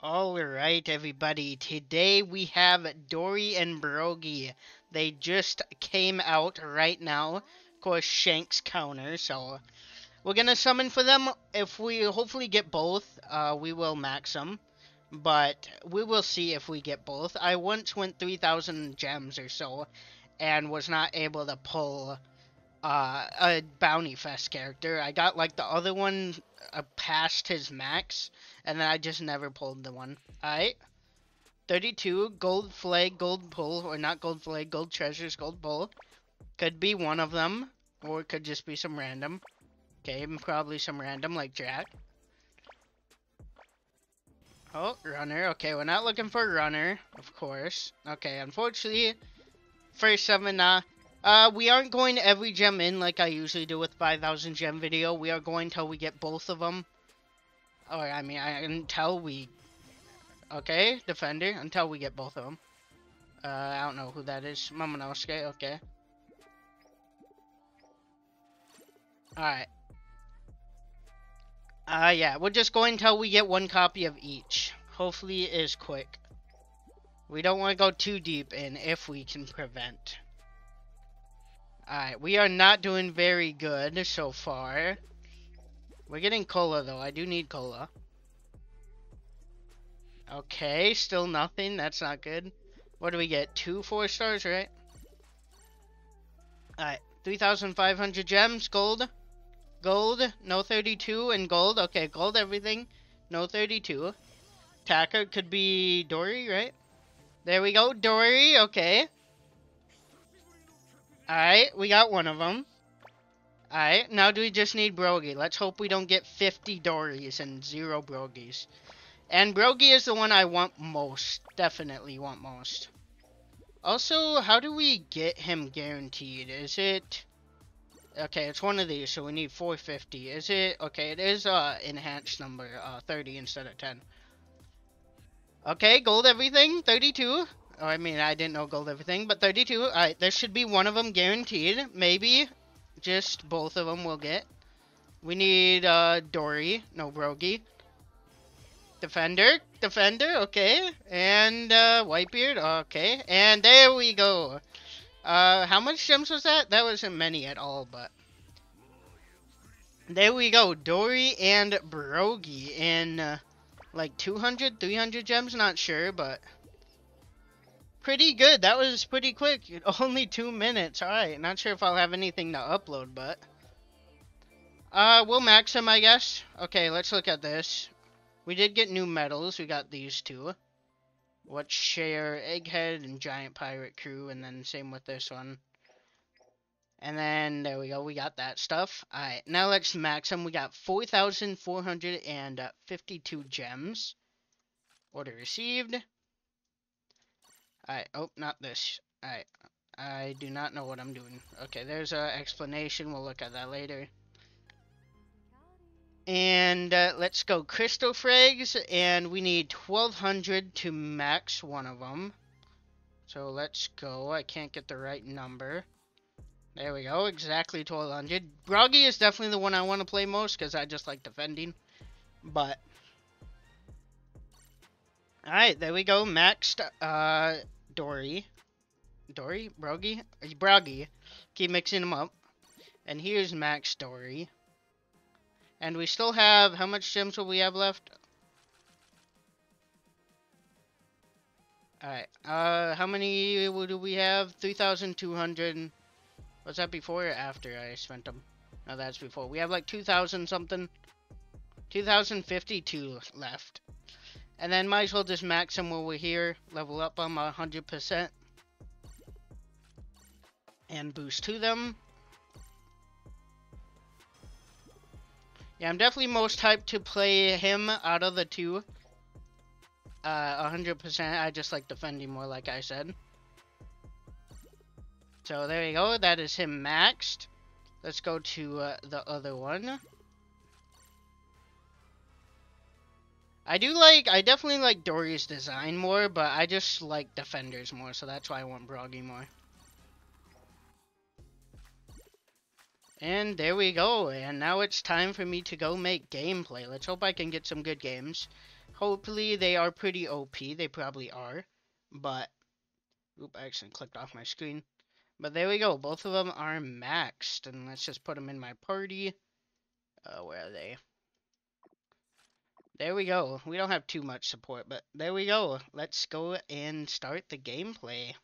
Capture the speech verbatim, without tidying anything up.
Alright everybody, today we have Dorry and Brogy. They just came out right now. Of course, Shank's counter, so we're gonna summon for them. If we hopefully get both, uh, we will max them. But we will see if we get both. I once went three thousand gems or so and was not able to pull uh, a Bounty Fest character. I got like the other one uh, past his max, and then I just never pulled the one. Alright. thirty-two, gold flag, gold pull, or not gold flag, gold treasures, gold pull. Could be one of them, or it could just be some random. Okay, probably some random like Jack. Oh, runner. Okay, we're not looking for runner, of course. Okay, unfortunately, first summon, uh, uh, we aren't going every gem in like I usually do with five thousand gem video. We are going till we get both of them. Or, I mean, I, until we... Okay, defender, until we get both of them. Uh, I don't know who that is. Momonosuke, okay. Alright. Uh, yeah, we're just going until we get one copy of each. Hopefully it is quick. We don't want to go too deep in if we can prevent. Alright, we are not doing very good so far. We're getting cola, though. I do need cola. Okay, still nothing. That's not good. What do we get? Two four stars, right? Alright, three thousand five hundred gems. Gold. Gold. No thirty-two and gold. Okay, gold everything. No thirty-two. Attacker could be Dorry, right? There we go. Dorry. Okay. Alright, we got one of them. Alright, now do we just need Brogy? Let's hope we don't get fifty Dorries and zero Brogies. And Brogy is the one I want most. Definitely want most. Also, how do we get him guaranteed? Is it... Okay, it's one of these, so we need four fifty. Is it... Okay, it is uh enhanced number, uh, thirty instead of ten. Okay, gold everything, thirty-two. Oh, I mean, I didn't know gold everything, but thirty-two. Alright, there should be one of them guaranteed. Maybe... Just both of them we'll get. We need uh, Dorry. No, Brogy. Defender. Defender. Okay. And uh, Whitebeard. Okay. And there we go. Uh, how much gems was that? That wasn't many at all, but... There we go. Dorry and Brogy in uh, like two hundred, three hundred gems. Not sure, but... Pretty good. That was pretty quick. Only two minutes. Alright. Not sure if I'll have anything to upload, but... Uh, we'll max him, I guess. Okay, let's look at this. We did get new medals. We got these two. What share? Egghead and Giant Pirate Crew. And then same with this one. And then, there we go. We got that stuff. Alright, now let's max him. We got four thousand four hundred fifty-two gems. Order received. Alright, oh, not this. Alright, I do not know what I'm doing. Okay, there's an explanation. We'll look at that later. And uh, let's go Crystal Frags, and we need twelve hundred to max one of them. So let's go. I can't get the right number. There we go, exactly twelve hundred. Brogy is definitely the one I want to play most because I just like defending. But... Alright, there we go. Maxed, uh, Dorry. Dorry? Brogy? Brogy. Keep mixing them up. And here's max Dorry. And we still have... How much gems will we have left? Alright. Uh, how many do we have? three thousand two hundred. Was that before or after I spent them? No, that's before. We have like two thousand something. two thousand fifty-two left. And then might as well just max them while we're here. Level up them one hundred percent. And boost to them. Yeah, I'm definitely most hyped to play him out of the two. Uh, one hundred percent. I just like defending more, like I said. So there you go. That is him maxed. Let's go to uh, the other one. I do like, I definitely like Dorry's design more, but I just like defenders more, so that's why I want Brogy more. And there we go, and now it's time for me to go make gameplay. Let's hope I can get some good games. Hopefully they are pretty O P. They probably are. But, oop, I actually clicked off my screen. But there we go. Both of them are maxed. And let's just put them in my party. Uh, where are they? There we go. We don't have too much support, but there we go. Let's go and start the gameplay.